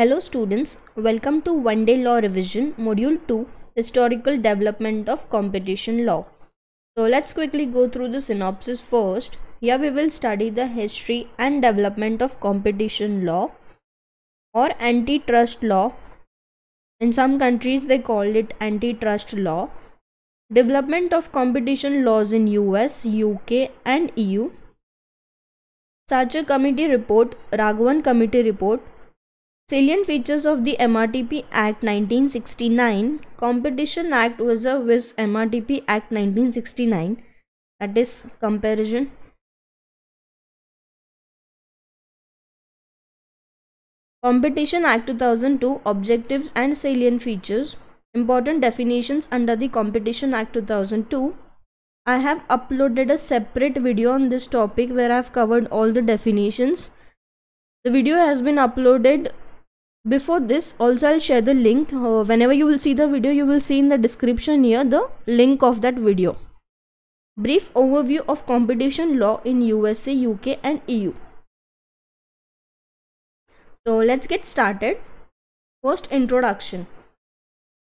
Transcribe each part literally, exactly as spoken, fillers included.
Hello students, welcome to One Day Law Revision Module two, Historical Development of Competition Law. So let's quickly go through the synopsis first. Here we will study the history and development of competition law or antitrust law. In some countries they called it antitrust law. Development of competition laws in U S, U K and E U. Sachar Committee Report, Raghavan Committee Report. Salient features of the M R T P Act nineteen sixty-nine. Competition Act was a with M R T P Act nineteen sixty-nine, that is comparison. Competition Act two thousand two, objectives and salient features, important definitions under the Competition Act two thousand two. I have uploaded a separate video on this topic where I have covered all the definitions. The video has been uploaded before this. Also, I'll share the link. Uh, whenever you will see the video, you will see in the description here the link of that video. Brief overview of competition law in U S A, U K and E U. So let's get started. First, introduction.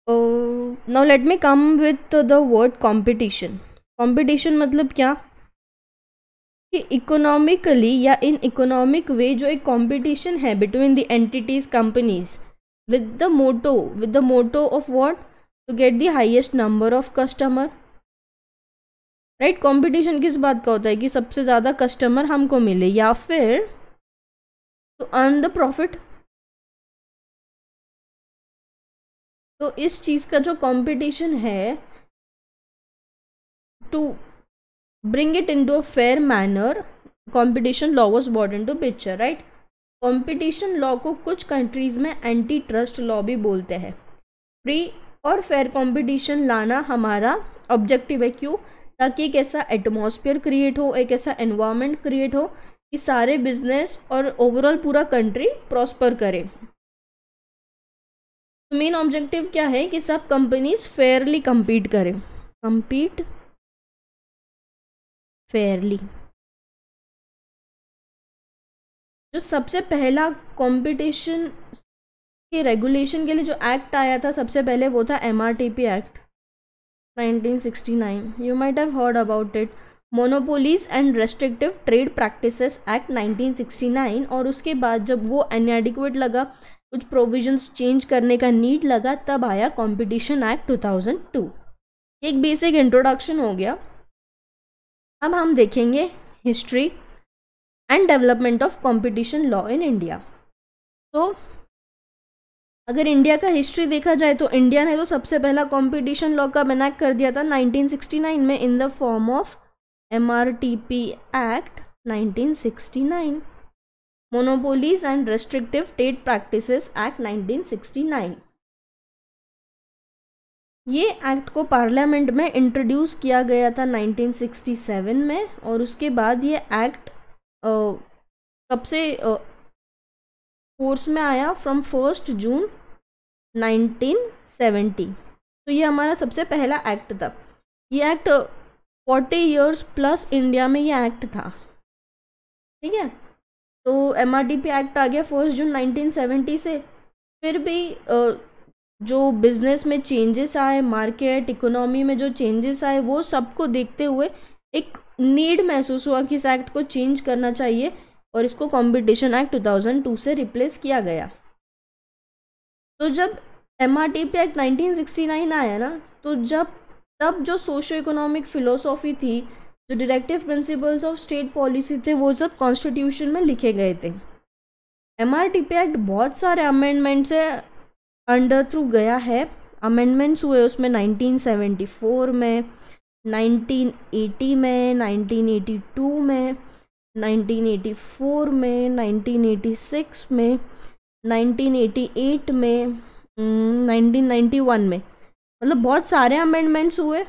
Uh, now let me come with uh, the word competition. Competition मतलब क्या कि economically या in economic way जो एक competition है between the entities, companies with the motto with the motto of what, to get the highest number of customer, right? Competition किस बात का होता है कि सबसे ज़्यादा customer हमको मिले या फिर to earn the profit. तो इस चीज़ का जो competition है, to bring it into a fair manner, competition law was brought into picture, right? Competition law को कुछ countries में anti trust law भी बोलते हैं. Free और fair competition लाना हमारा objective है. क्यों? ताकि एक ऐसा atmosphere create हो, एक ऐसा environment create हो कि सारे business और overall पूरा country prosper करे. मेन objective क्या है कि सब companies fairly compete करें. Compete fairly. जो सबसे पहला कंपटीशन के रेगुलेशन के लिए जो एक्ट आया था सबसे पहले वो था MRTP act nineteen sixty nine. You might have heard about it. Monopolies and restrictive trade practices act nineteen sixty nine. और उसके बाद जब वो इनएडिक्वेट लगा, कुछ प्रोविजंस चेंज करने का नीड लगा, तब आया competition act two thousand two. एक बेसिक इंट्रोडक्शन हो गया. अब हम देखेंगे history and development of competition law in India. तो अगर इंडिया का हिस्ट्री देखा जाए तो इंडिया ने तो सबसे पहला कंपटीशन लॉ का इनैक्ट कर दिया था नाइनटीन सिक्सटी नाइन में in the form of MRTP act nineteen sixty nine, monopolies and restrictive trade practices act nineteen sixty nine. ये एक्ट को पार्लियामेंट में इंट्रोड्यूस किया गया था नाइनटीन सिक्सटी सेवन में. और उसके बाद ये एक्ट कब से फोर्स में आया? From first June nineteen seventy. तो ये हमारा सबसे पहला एक्ट था. ये act forty years plus India में ये एक्ट था, ठीक है? तो एमआरटीपी एक्ट आ गया फर्स्ट जून नाइनटीन सेवेंटी से. फिर भी uh, जो बिजनेस में चेंजेस आए, मार्केट इकोनॉमी में जो चेंजेस आए, वो सबको देखते हुए एक नीड महसूस हुआ कि इस एक्ट को चेंज करना चाहिए और इसको competition act two thousand two से रिप्लेस किया गया. तो जब MRTP act nineteen sixty nine आया ना, तो जब तब जो सोशियो इकोनॉमिक फिलोसॉफी थी, जो directive principles of state policy थे, वो सब कॉन्स्टिट्यूशन में लिखे गए थे. एमआरटीपी एक्ट बहुत सारे अमेंडमेंट से अंडर थ्रू गया है. अमेंडमेंट्स हुए उसमें नाइनटीन सेवेंटी फोर में, नाइनटीन एटी में, नाइनटीन एटी टू में, नाइनटीन एटी फोर में, नाइनटीन एटी सिक्स में, नाइनटीन एटी एट में, नाइनटीन नाइंटी वन में. मतलब बहुत सारे अमेंडमेंट्स हुए.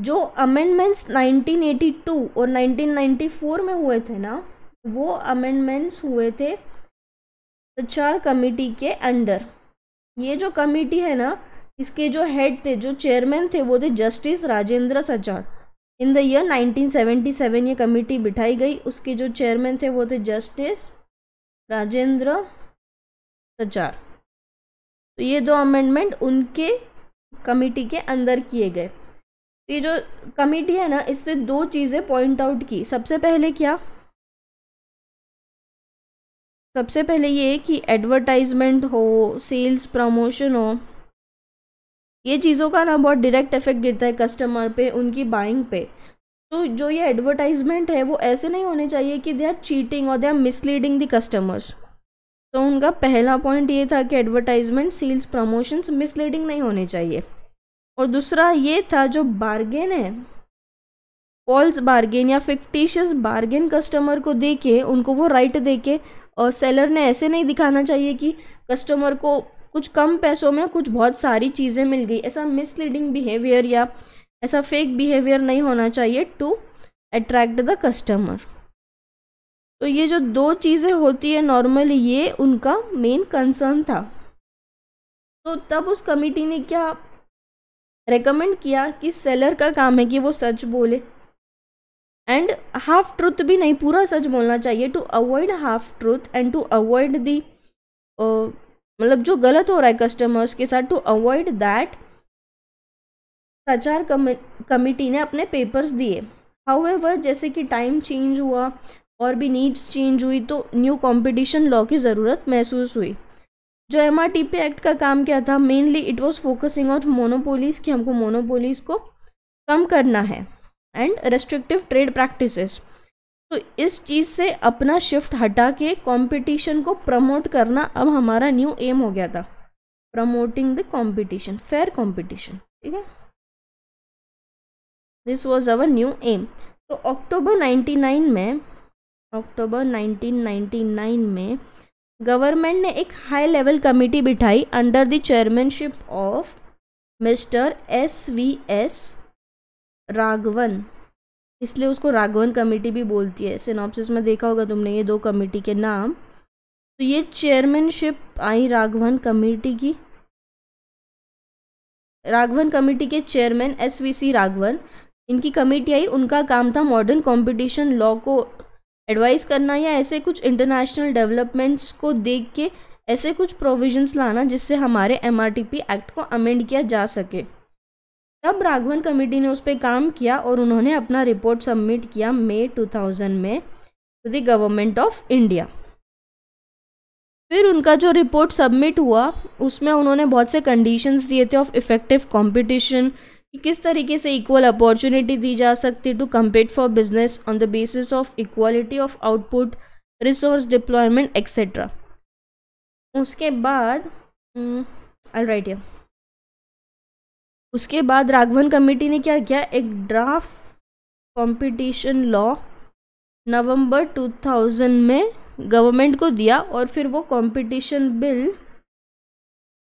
जो अमेंडमेंट्स नाइनटीन एटी टू और नाइनटीन नाइंटी फोर में हुए थे ना, वो अमेंडमेंट्स हुए थे सचार कमेटी के अंडर. ये जो कमेटी है ना, इसके जो हेड थे, जो चेयरमैन थे, वो थे justice Rajendra Sachar. In the year nineteen seventy seven ये कमेटी बिठाई गई. उसके जो चेयरमैन थे वो थे जस्टिस राजेंद्र सचार। तो ये दो अमेंडमेंट उनके कमेटी के अंदर किए गए। ये जो कमेटी है ना, इससे दो चीज़ें पॉइंट आउट की। सबसे पहले क्या, सबसे पहले ये कि एडवर्टाइजमेंट हो, सेल्स प्रमोशन हो, ये चीज़ों का ना बहुत डायरेक्ट इफेक्ट गिरता है कस्टमर पे, उनकी बाइंग पे। तो जो ये एडवर्टाइजमेंट है वो ऐसे नहीं होने चाहिए कि दे आर चीटिंग और they are misleading the customers. तो उनका पहला पॉइंट ये था कि एडवर्टाइजमेंट, सेल्स, प्रमोशंस मिसलीडिंग नहीं होने चाहिए। और दूसरा ये था जो बार्गेन है, फॉल्स बार्गेन या फिक्टिशियस बार्गेन कस्टमर को दे के, उनको वो राइट दे के, और सेलर ने ऐसे नहीं दिखाना चाहिए कि कस्टमर को कुछ कम पैसों में कुछ बहुत सारी चीज़ें मिल गई। ऐसा मिसलीडिंग बिहेवियर या ऐसा फेक बिहेवियर नहीं होना चाहिए टू अट्रैक्ट द कस्टमर। तो ये जो दो चीज़ें होती है नॉर्मली, ये उनका मेन कंसर्न था। तो तब उस कमेटी ने क्या रेकमेंड किया कि सेलर का काम है कि वो सच बोले, एंड हाफ ट्रूथ भी नहीं, पूरा सच बोलना चाहिए to avoid half truth and to avoid the, मतलब जो गलत हो रहा है कस्टमर्स के साथ, to avoid that. Sachar committee ने अपने पेपर्स दिए। हाउएवर, जैसे कि टाइम चेंज हुआ और भी नीड्स चेंज हुई, तो न्यू कंपटीशन लॉ की ज़रूरत महसूस हुई। जो M R T P act का काम क्या था, mainly it was focusing on monopolies, कि हमको मोनोपोलीज को कम करना है, एंड रेस्ट्रिक्टिव ट्रेड प्रैक्टिसेस। तो इस चीज़ से अपना शिफ्ट हटा के कंपटीशन को प्रमोट करना अब हमारा न्यू एम हो गया था, promoting the competition, fair competition. ठीक है, this was our new aim. तो अक्टूबर नाइन्टीन नाइन में अक्टूबर नाइन्टीन नाइन्टी नाइन में गवर्नमेंट ने एक हाई लेवल कमेटी बिठाई under the chairmanship of mister S V S Raghavan, इसलिए उसको राघवन कमेटी भी बोलती है। सिनॉप्सिस में देखा होगा तुमने ये दो कमेटी के नाम। तो ये चेयरमैनशिप आई राघवन कमेटी की, राघवन कमेटी के chairman S V C Raghavan, इनकी कमेटी आई। उनका काम था मॉडर्न कंपटीशन लॉ को एडवाइस करना, या ऐसे कुछ इंटरनेशनल डेवलपमेंट्स को देख के ऐसे कुछ प्रोविजंस लाना जिससे हमारे M R T P act को अमेंड किया जा सके। तब राघवन कमेटी ने उस पर काम किया और उन्होंने अपना रिपोर्ट सबमिट किया मई टू थाउज़ेंड में to the government of India. फिर उनका जो रिपोर्ट सबमिट हुआ उसमें उन्होंने बहुत से कंडीशंस दिए थे ऑफ इफेक्टिव कंपटीशन, कि किस तरीके से इक्वल अपॉर्चुनिटी दी जा सकती to compete for business on the basis of equality of output, resource deployment etcetera. उसके बाद ऑलराइट या उसके बाद राघवन कमेटी ने क्या किया, एक draft competition law November two thousand में गवर्नमेंट को दिया, और फिर वो कंपटीशन बिल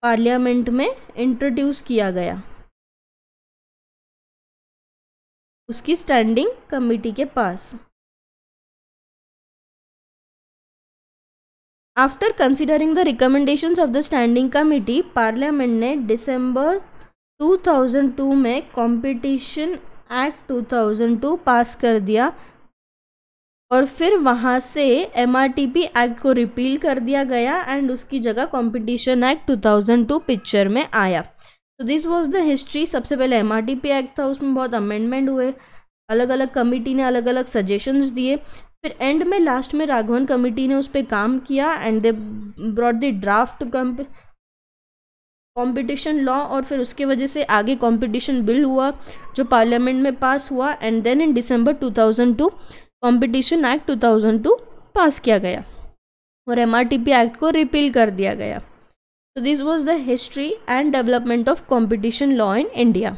पार्लियामेंट में इंट्रोड्यूस किया गया उसकी स्टैंडिंग कमेटी के पास। After considering the recommendations of the standing committee, parliament ने दिसंबर टू थाउज़ेंड टू में competition act two thousand two pass कर दिया, और फिर वहाँ से एमआरटीपी एक्ट को रिपील कर दिया गया एंड उसकी जगह competition act two thousand two picture में आया। तो दिस वाज द हिस्ट्री। सबसे पहले एमआरटीपी एक्ट था, उसमें बहुत अमेंडमेंट हुए, अलग अलग कमेटी ने अलग अलग सजेशंस दिए, फिर एंड में लास्ट में राघवन कमेटी ने उस पर काम किया and they brought the draft comp competition law, और फिर उसके वजह से आगे कंपटीशन बिल हुआ जो पार्लियामेंट में पास हुआ, and then in December two thousand two competition act two thousand two pass किया गया और एमआरटीपी एक्ट को रिपील कर दिया गया। तो this was the history and development of competition law in India.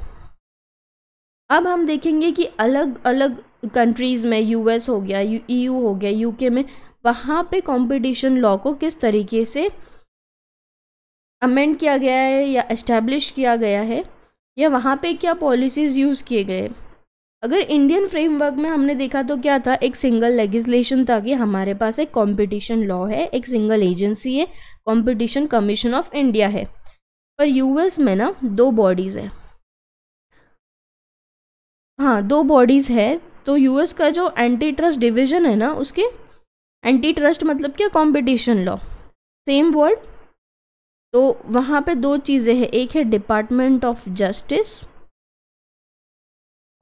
अब हम देखेंगे कि अलग अलग कंट्रीज़ में, यूएस हो गया, ईयू हो गया, यूके में, वहाँ पे कंपटीशन लॉ को किस तरीके से अमेंड किया गया है या एस्टैब्लिश किया गया है, या वहाँ पे क्या पॉलिसीज़ यूज़ किए गए। अगर इंडियन फ्रेमवर्क में हमने देखा तो क्या था, एक सिंगल लेगिस्लेशन था कि हमारे पास एक कंपटीशन लॉ है, एक सिंगल एजेंसी है, कंपटीशन कमीशन ऑफ इंडिया है। पर यूएस में ना दो बॉडीज़ है, हाँ दो बॉडीज़ है। तो यूएस का जो एंटी ट्रस्ट डिविज़न है ना, उसके एंटी ट्रस्ट मतलब क्या, कंपटीशन लॉ, सेम वर्ड तो वहाँ पे दो चीज़ें हैं, एक है डिपार्टमेंट ऑफ जस्टिस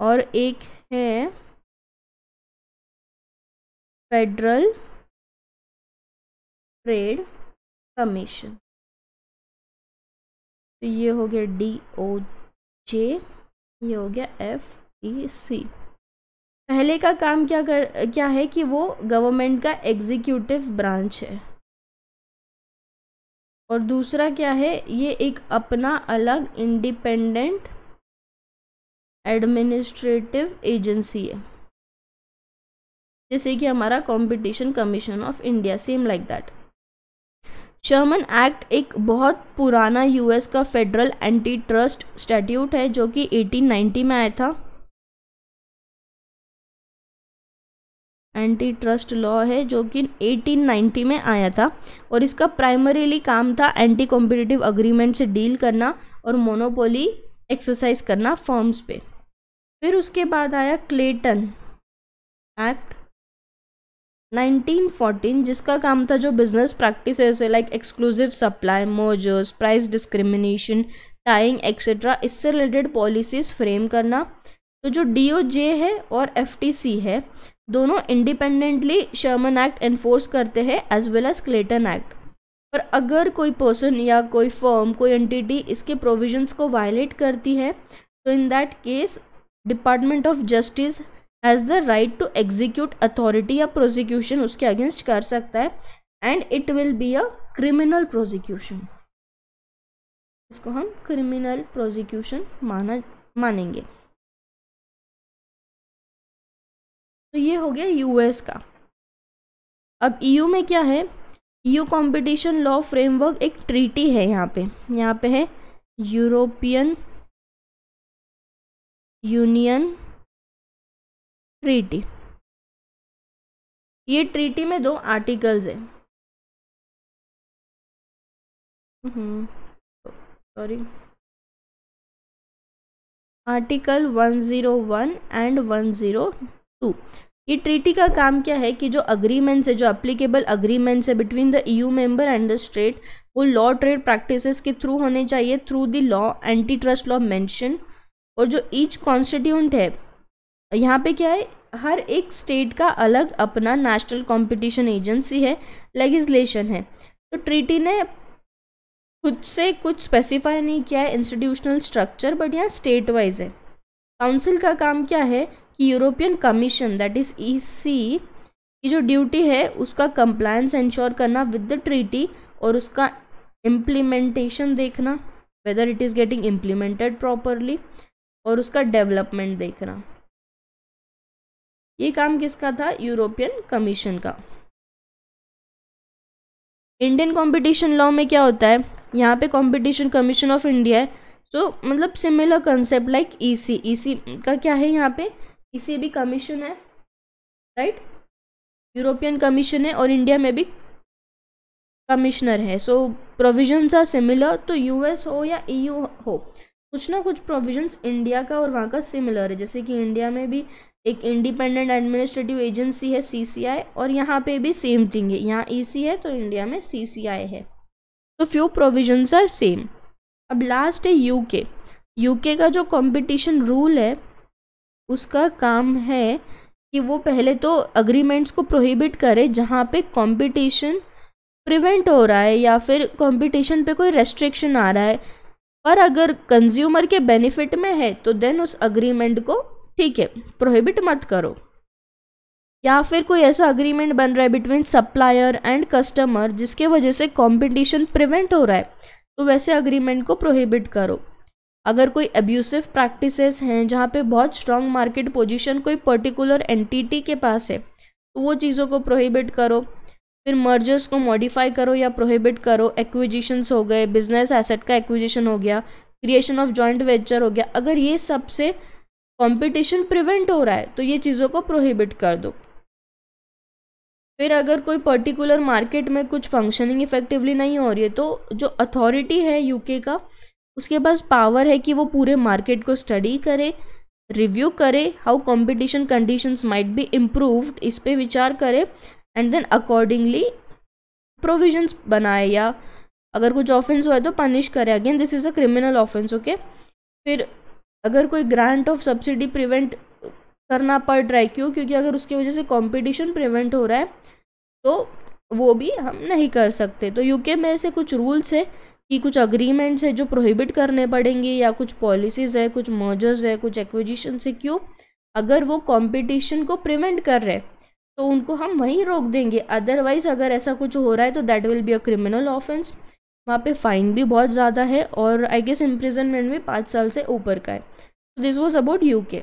और एक है फेडरल ट्रेड कमीशन। तो ये हो गया डी ओ जे, ये हो गया एफ टी सी। पहले का काम क्या कर क्या है कि वो गवर्नमेंट का एग्जीक्यूटिव ब्रांच है, और दूसरा क्या है, ये एक अपना अलग इंडिपेंडेंट एडमिनिस्ट्रेटिव एजेंसी है, जैसे कि हमारा competition commission of India, same like that. Sherman act एक बहुत पुराना यूएस का फेडरल एंटी ट्रस्ट स्टैट्यूट है जो कि अठारह सौ नब्बे में आया था। एंटी ट्रस्ट लॉ है जो कि अठारह सौ नब्बे में आया था, और इसका प्राइमरीली काम था एंटी कॉम्पिटिटिव अग्रीमेंट से डील करना और मोनोपोली एक्सरसाइज करना फर्म्स पे। फिर उसके बाद आया क्लेटन एक्ट नाइनटीन फोर्टीन, जिसका काम था जो बिजनेस प्रैक्टिसेस है like exclusive supply, mergers, price discrimination, tying etcetera, इससे रिलेटेड पॉलिसीज फ्रेम करना। तो जो डी ओ जे है और एफ टी सी है, दोनों इंडिपेंडेंटली शर्मन एक्ट एनफोर्स करते हैं as well as Clayton act. पर अगर कोई पर्सन या कोई फर्म, कोई एंटिटी इसके प्रोविजंस को वायलेट करती है, तो in that case department of justice has the right to execute authority या प्रोसिक्यूशन उसके अगेंस्ट कर सकता है, and it will be a criminal prosecution. इसको हम क्रिमिनल प्रोसिक्यूशन माना मानेंगे। तो ये हो गया यूएस का। अब ईयू में क्या है, ईयू कंपटीशन लॉ फ्रेमवर्क एक ट्रीटी है, यहाँ पे यहाँ पे है यूरोपियन यूनियन ट्रीटी। ये ट्रीटी में दो आर्टिकल्स है, sorry article one zero one and one zero two. ये ट्रीटी का काम क्या है कि जो अग्रीमेंट्स है, जो अप्लीकेबल अग्रीमेंट्स है between the EU member and the state, वो लॉ ट्रेड प्रैक्टिसेस के थ्रू होने चाहिए, through the law anti trust law mention. और जो ईच कॉन्स्टिट्यूंट है, यहाँ पे क्या है, हर एक स्टेट का अलग अपना नेशनल कॉम्पिटिशन एजेंसी है, लेगिस्लेशन है। तो ट्रीटी ने खुद से कुछ स्पेसिफाई नहीं किया है इंस्टीट्यूशनल स्ट्रक्चर, बट यहाँ स्टेट वाइज है। काउंसिल का काम क्या है, European commission that is EC की जो ड्यूटी है उसका कंप्लायंस इंश्योर करना विद द ट्रीटी, और उसका इम्प्लीमेंटेशन देखना, whether it is getting implemented properly, और उसका डेवलपमेंट देखना। ये काम किसका था, यूरोपियन कमीशन का। इंडियन कंपटीशन लॉ में क्या होता है, यहाँ पे कंपटीशन कमीशन ऑफ इंडिया है, सो so, मतलब similar concept like EC. EC का क्या है, यहाँ पे इसी भी कमीशन है, राइट, यूरोपियन कमीशन है, और इंडिया में भी कमिश्नर है। So provisions are similar. तो यूएस हो या ईयू हो, कुछ ना कुछ प्रोविजंस इंडिया का और वहाँ का सिमिलर है, जैसे कि इंडिया में भी एक इंडिपेंडेंट एडमिनिस्ट्रेटिव एजेंसी है सीसीआई, और यहाँ पे भी सेम थिंग है, यहाँ ईसी है तो इंडिया में सीसीआई है। तो फ्यू प्रोविजंस आर सेम। अब लास्ट है यूके। यूके का जो कॉम्पिटिशन रूल है उसका काम है कि वो पहले तो अग्रीमेंट्स को प्रोहिबिट करे जहाँ पे कंपटीशन प्रिवेंट हो रहा है या फिर कंपटीशन पे कोई रेस्ट्रिक्शन आ रहा है, पर अगर कंज्यूमर के बेनिफिट में है तो देन उस अग्रीमेंट को, ठीक है, प्रोहिबिट मत करो। या फिर कोई ऐसा अग्रीमेंट बन रहा है बिटवीन सप्लायर एंड कस्टमर जिसके वजह से कॉम्पिटिशन प्रिवेंट हो रहा है, तो वैसे अग्रीमेंट को प्रोहिबिट करो। अगर कोई एब्यूसिव प्रैक्टिसेस हैं जहाँ पे बहुत स्ट्रांग मार्केट पोजीशन कोई पर्टिकुलर एंटिटी के पास है, तो वो चीज़ों को प्रोहिबिट करो। फिर मर्जर्स को मॉडिफाई करो या प्रोहिबिट करो। एक्विजिशंस हो गए, बिजनेस एसेट का एक्विजिशन हो गया, क्रिएशन ऑफ जॉइंट वेंचर हो गया, अगर ये सब से कंपटीशन प्रिवेंट हो रहा है तो ये चीज़ों को प्रोहिबिट कर दो। फिर अगर कोई पर्टिकुलर मार्केट में कुछ फंक्शनिंग इफेक्टिवली नहीं हो रही है, तो जो अथॉरिटी है यूके का, उसके पास पावर है कि वो पूरे मार्केट को स्टडी करे, रिव्यू करे, how competition conditions might be improved, इस पे विचार करे, एंड देन अकॉर्डिंगली प्रोविजंस बनाए या अगर कुछ ऑफेंस हुआ है तो पनिश करे, again this is a criminal offence, okay. फिर अगर कोई ग्रांट ऑफ सब्सिडी प्रिवेंट करना पड़ रहा है, क्यों? क्योंकि अगर उसकी वजह से कंपटीशन प्रिवेंट हो रहा है तो वो भी हम नहीं कर सकते। तो यूके में ऐसे कुछ रूल्स है कि कुछ अग्रीमेंट्स है जो प्रोहिबिट करने पड़ेंगे, या कुछ पॉलिसीज़ है, कुछ मर्जर्स है, कुछ एक्विजिशन है, क्यों? अगर वो कंपटीशन को प्रिवेंट कर रहे तो उनको हम वहीं रोक देंगे, अदरवाइज अगर ऐसा कुछ हो रहा है तो that will be a criminal offence. वहाँ पे फाइन भी बहुत ज़्यादा है और आई गेस इम्प्रिजनमेंट भी पाँच साल से ऊपर का है। This was about UK.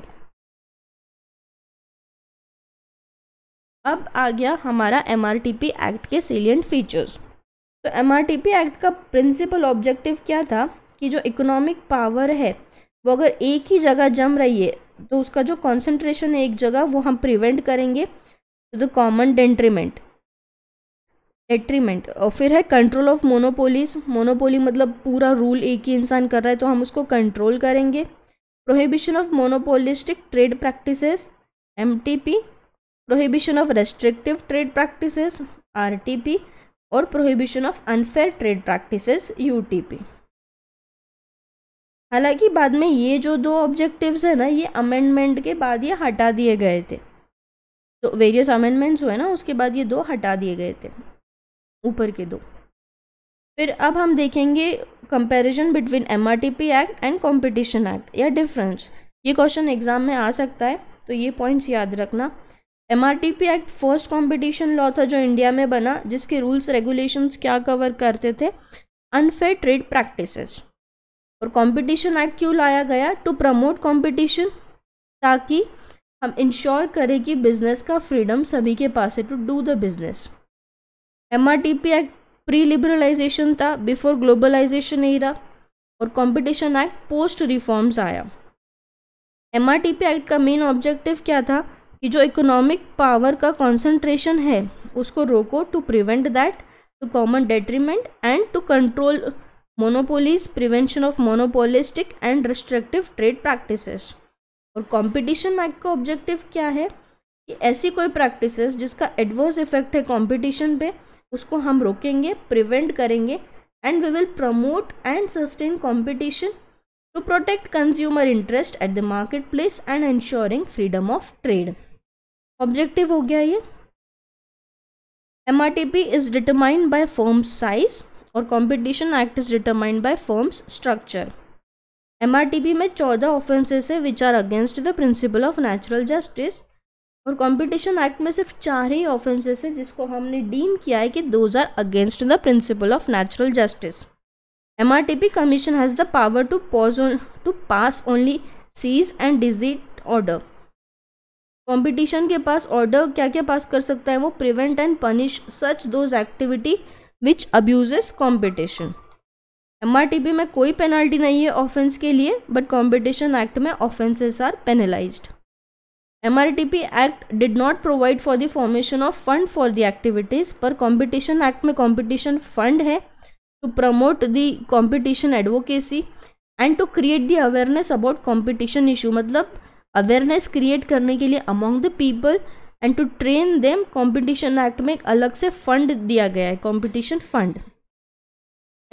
अब आ गया हमारा एमआरटीपी एक्ट के सेलिएंट फीचर्स। तो एमआरटीपी एक्ट का प्रिंसिपल ऑब्जेक्टिव क्या था कि जो इकोनॉमिक पावर है वो अगर एक ही जगह जम रही है तो उसका जो कॉन्सेंट्रेशन है एक जगह वो हम प्रिवेंट करेंगे, तो द कॉमन डेट्रीमेंट डेट्रीमेंट और फिर है कंट्रोल ऑफ मोनोपोलीज। मोनोपोली मतलब पूरा रूल एक ही इंसान कर रहा है तो हम उसको कंट्रोल करेंगे। Prohibition of monopolistic trade practices MTP, prohibition of restrictive trade practices RTP और prohibition of unfair trade practices UTP. हालांकि बाद में ये जो दो ऑब्जेक्टिव्स है ना ये अमेंडमेंट के बाद ये हटा दिए गए थे, तो वेरियस अमेंडमेंट्स हुए ना उसके बाद ये दो हटा दिए गए थे, ऊपर के दो। फिर अब हम देखेंगे comparison between MRTP act and competition act या डिफरेंस। ये क्वेश्चन एग्जाम में आ सकता है तो ये पॉइंट्स याद रखना। MRTP act first competition law था जो इंडिया में बना, जिसके रूल्स रेगुलेशंस क्या कवर करते थे? Unfair trade practices. और कंपटीशन एक्ट क्यों लाया गया? टू प्रमोट कंपटीशन, ताकि हम इंश्योर करें कि बिजनेस का फ्रीडम सभी के पास है to do the business. MRTP act pre liberalisation था, बिफोर ग्लोबलाइजेशन एरा, और कंपटीशन एक्ट पोस्ट रिफॉर्म्स आया। एमआरटीपी एक्ट का मेन ऑब्जेक्टिव क्या था कि जो इकोनॉमिक पावर का कंसंट्रेशन है उसको रोको, to prevent that, to common detriment and to control monopolies, prevention of monopolistic and restrictive trade practices. और कंपटीशन एक्ट का ऑब्जेक्टिव क्या है कि ऐसी कोई प्रैक्टिसेस जिसका एडवर्स इफेक्ट है कंपटीशन पे उसको हम रोकेंगे, प्रिवेंट करेंगे, and we will promote and sustain competition to protect consumer interest at the market place and ensuring freedom of trade. Objective हो गया ये। MRTP is determined by firms size और competition act is determined by firms structure. MRTP में चौदह offences है which are against the principle of natural justice, और competition act में सिर्फ चार ही ऑफेंसेस है जिसको हमने डीम किया है कि those are against the principle of natural justice. MRTP commission has the power to pause to pass only cease and desist order. Competition के पास ऑर्डर क्या क्या पास कर सकता है? वो prevent and punish such those activity which abuses competition. MRTP में कोई पेनल्टी नहीं है ऑफेंस के लिए, बट कंपटीशन एक्ट में offences are penalised. MRTP act did not provide for the formation of fund for the activities, पर competition act में competition fund है to promote the competition advocacy and to create the awareness about competition issue, मतलब awareness create करने के लिए among the people and to train them. Competition act में एक अलग से फंड दिया गया है, कंपटीशन फंड।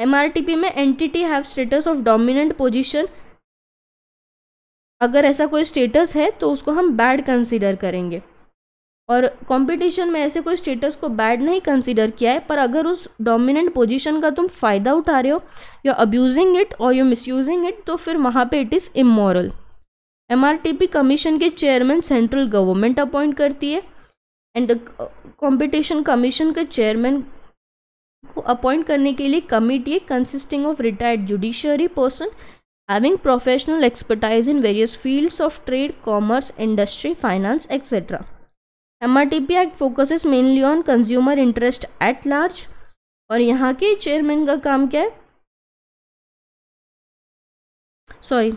एमआरटीपी में entity have status of dominant position, अगर ऐसा कोई स्टेटस है तो उसको हम बैड कंसीडर करेंगे, और कंपटीशन में ऐसे कोई स्टेटस को बैड नहीं कंसीडर किया है, पर अगर उस डोमिनेंट पोजीशन का तुम फ़ायदा उठा रहे हो, यू आर अब्यूजिंग इट और यू मिसयूजिंग इट, तो फिर वहाँ पर it is immoral. MRTP commission के चेयरमैन सेंट्रल गवर्नमेंट अपॉइंट करती है, एंड कंपटीशन कमीशन के चेयरमैन को अपॉइंट करने के लिए committee consisting of retired judiciary person having professional expertise in various fields of trade, commerce, industry, finance etcetera. MRTP act focuses mainly on consumer interest at large, और यहाँ के chairman का काम क्या है? सॉरी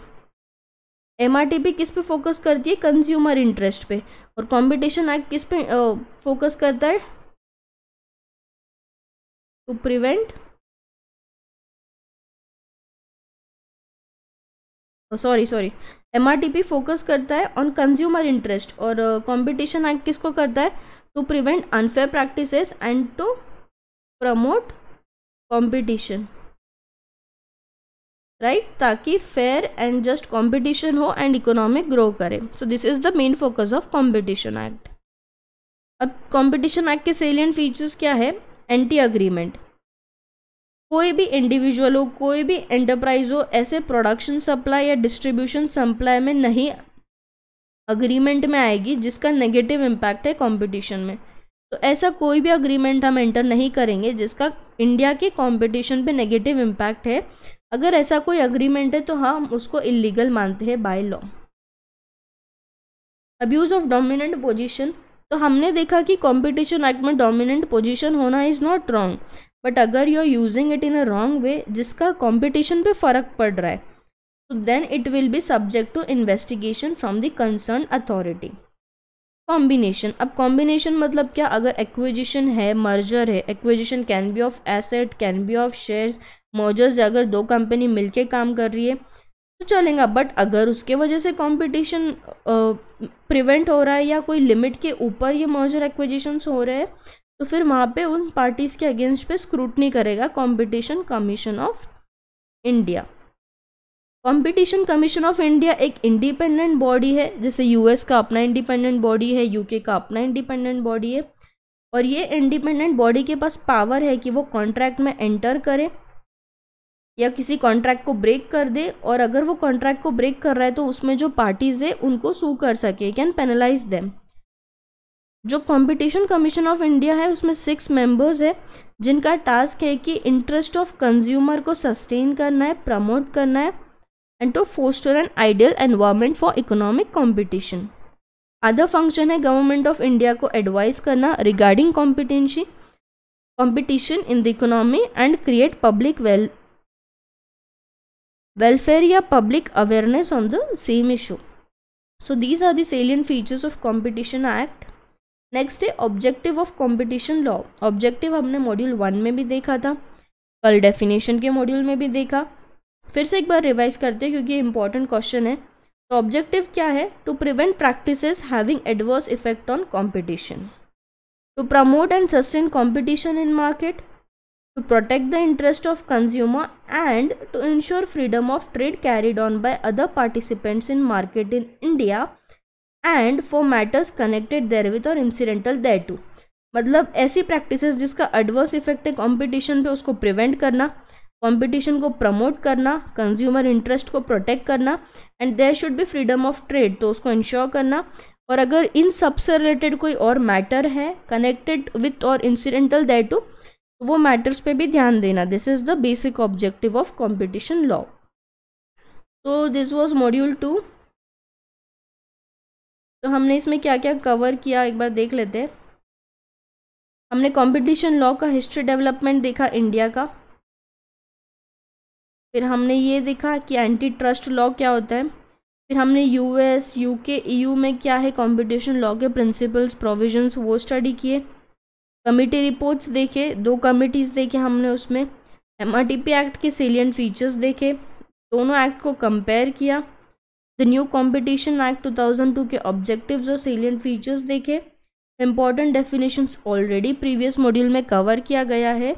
एमआरटीपी किस पे फोकस करती है? कंज्यूमर इंटरेस्ट पे। और कंपटीशन एक्ट किस पे फोकस uh, करता है? To prevent sorry sorry MRTP focus करता है ऑन कंज्यूमर इंटरेस्ट, और कंपटीशन एक्ट किसको करता है? To prevent unfair practices and to promote competition, right, ताकि फेयर एंड जस्ट कॉम्पिटिशन हो एंड इकोनॉमिक ग्रो करे. So this is the main focus of competition act. अब कॉम्पिटिशन एक्ट के salient features क्या है? Anti agreement. कोई भी individual हो, कोई भी एंटरप्राइज हो, ऐसे प्रोडक्शन सप्लाई या डिस्ट्रीब्यूशन सप्लाई में नहीं, अग्रीमेंट में आएगी जिसका नेगेटिव इम्पैक्ट है कॉम्पिटिशन में. तो ऐसा कोई भी अग्रीमेंट हम एंटर नहीं करेंगे जिसका इंडिया के कॉम्पिटिशन पे नेगेटिव इम्पैक्ट है. अगर ऐसा कोई अग्रीमेंट है तो हम उसको इलीगल मानते हैं by law. Abuse of dominant position. तो हमने देखा कि कॉम्पिटिशन एक्ट में डोमिनेंट पोजीशन होना इज़ नॉट रॉन्ग, बट अगर you are using it in a wrong way जिसका कॉम्पिटिशन पे फर्क पड़ रहा है, तो then it will be subject to investigation from the concern authority. Combination. अब कॉम्बिनेशन मतलब क्या? अगर एक्विजिशन है, मर्जर है, acquisition can be of asset, can be of shares, mergers, अगर दो कंपनी मिलके काम कर रही है तो चलेगा. बट अगर उसके वजह से कॉम्पिटिशन प्रिवेंट हो रहा है या कोई लिमिट के ऊपर ये मर्जर एक्विजिशंस हो रहे हैं, तो फिर वहाँ पे उन पार्टीज़ के अगेंस्ट पे स्क्रूटनी करेगा competition commission of India. Competition commission of India एक इंडिपेंडेंट बॉडी है, जैसे यूएस का अपना इंडिपेंडेंट बॉडी है, यूके का अपना इंडिपेंडेंट बॉडी है, और ये इंडिपेंडेंट बॉडी के पास पावर है कि वो कॉन्ट्रैक्ट में एंटर करे या किसी कॉन्ट्रैक्ट को ब्रेक कर दे, और अगर वो कॉन्ट्रैक्ट को ब्रेक कर रहा है तो उसमें जो पार्टीज है उनको सू कर सके, कैन पेनलाइज देम. जो कॉम्पिटिशन कमीशन ऑफ इंडिया है उसमें सिक्स मेंबर्स है जिनका टास्क है कि इंटरेस्ट ऑफ कंज्यूमर को सस्टेन करना है, प्रमोट करना है, and to foster an ideal environment for economic competition. Other function है गवर्नमेंट ऑफ इंडिया को एडवाइस करना regarding competency competition in the economy and create public well welfare या public awareness on the same issue. So these are the salient features of Competition Act. Next है objective of competition law. Objective हमने module one में भी देखा था, कल definition के module में भी देखा. फिर से एक बार रिवाइज करते हैं क्योंकि important question है. तो objective क्या है? To prevent practices having adverse effect on competition, to promote and sustain competition in market, to protect the interest of consumer and to ensure freedom of trade carried on by other participants in market in India and for matters connected therewith or incidental thereto. मतलब ऐसी practices जिसका adverse effect है competition पे, उसको prevent करना, competition को promote करना, consumer interest को protect करना, and there should be freedom of trade, तो उसको ensure करना. और अगर इन सबसे related कोई और matter है connected with और incidental thereto, वो मैटर्स पे भी ध्यान देना. This is the basic objective of competition law. तो दिस वाज मॉड्यूल टू. तो हमने इसमें क्या क्या कवर किया एक बार देख लेते हैं. हमने कंपटीशन लॉ का हिस्ट्री डेवलपमेंट देखा इंडिया का, फिर हमने ये देखा कि एंटी ट्रस्ट लॉ क्या होता है, फिर हमने यूएस, यूके, ईयू में क्या है कंपटीशन लॉ के प्रिंसिपल्स, प्रोविजंस, वो स्टडी किए. कमेटी रिपोर्ट्स देखे, दो कमेटीज़ देखे हमने उसमें. एमआरटीपी एक्ट के सेलिएंट फीचर्स देखे, दोनों एक्ट को कंपेयर किया. The new competition act two thousand two के ऑब्जेक्टिव्स और सेलिएंट फीचर्स देखे. Important definitions already previous module में कवर किया गया है,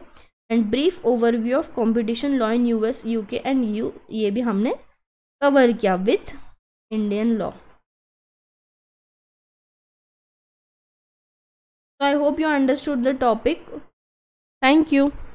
and brief overview of competition law in US, UK and EU, ये भी हमने कवर किया with Indian law. So I hope you understood the topic. Thank you.